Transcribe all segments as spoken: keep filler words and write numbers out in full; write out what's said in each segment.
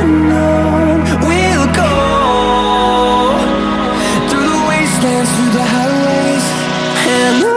and on we'll go, through the wastelands, through the highways, and on.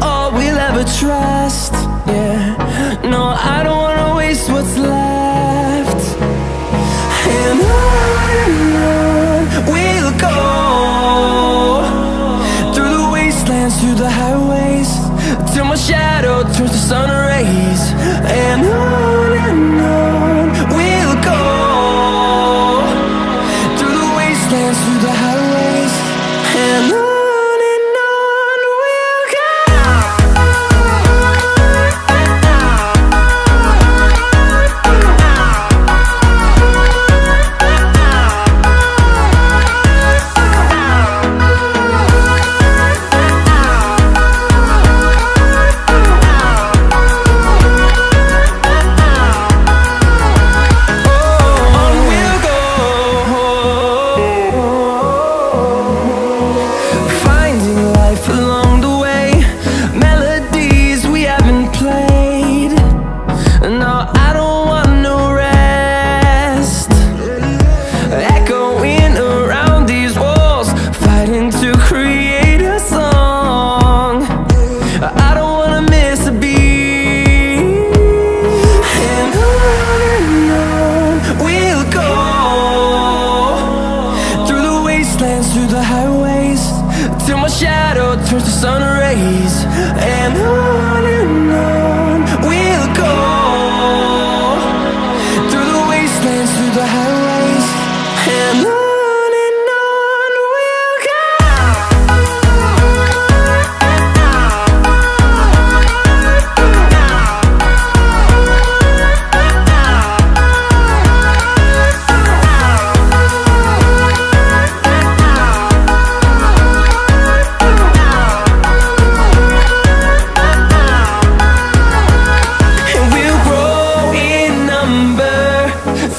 all we'll ever trust. Yeah, no, I don't wanna waste what's left. And on and on we'll go, through the wastelands, through the highways, till my shadow turns to sun rays. And on and on we'll go, through the wastelands, through the highways, and on. Oh,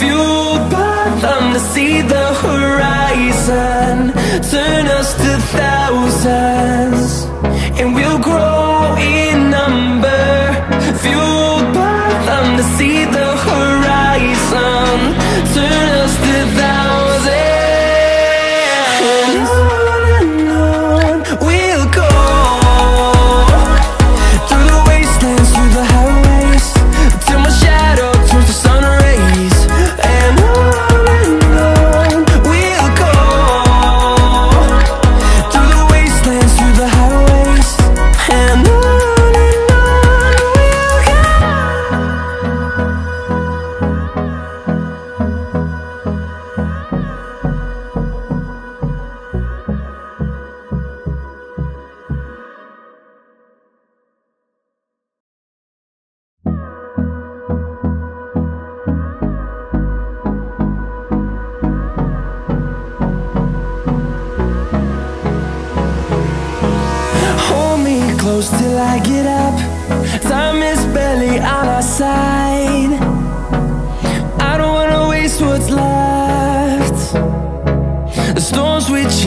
fueled by them to see the horizon. Turn us to thousands, and we'll grow in number. Fueled by them to see the horizon. Turn us to thousands. On and on we'll go, through the wastelands, through the highways, till my shadow turns to sun rays. And on and on we'll go, through the wastelands, through the highways, and on and on we'll go. Close till I get up, time is barely on our side. I don't wanna waste what's left.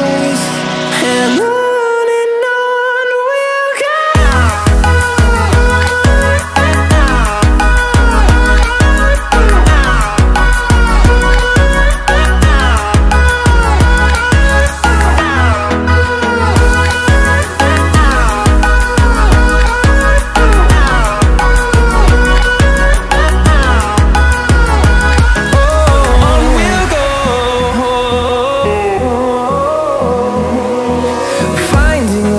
waste what's left. And on and on we'll go, through the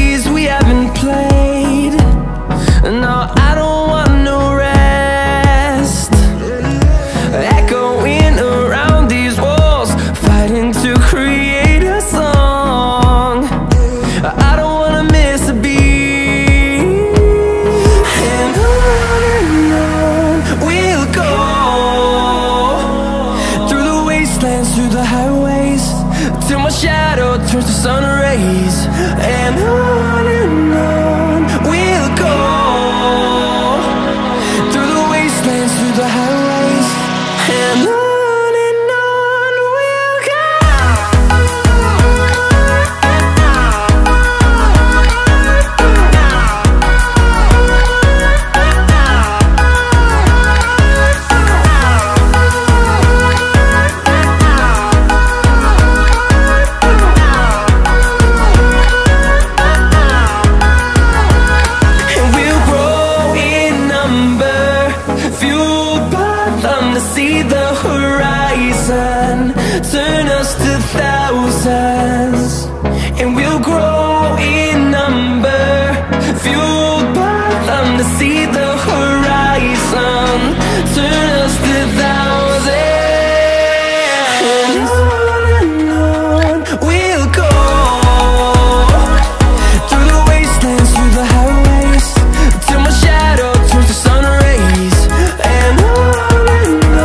wastelands, through the highways, till my shadow turns to sun rays. And on and on we'll go, through the wastelands, through the highways, and on. Through the highways, till my shadow turns to sun rays. And on and on we'll go, through the wastelands, through the highways, and on. See the horizon, turn us to thousands, and we'll grow in number. Fueled by them to see the horizon, turn us to thousands. On and on we'll go, through the wastelands, through the highways, till my shadow turns to sun rays. And on and on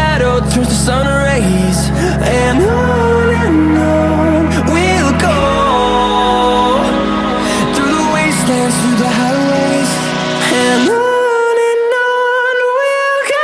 dance through the highways and on and on we'll go.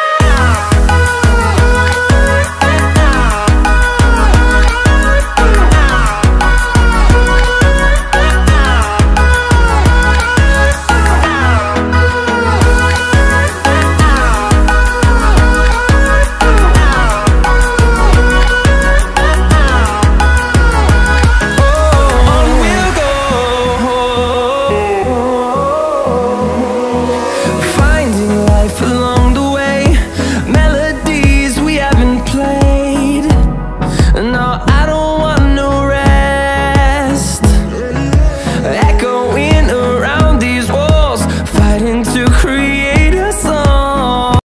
To create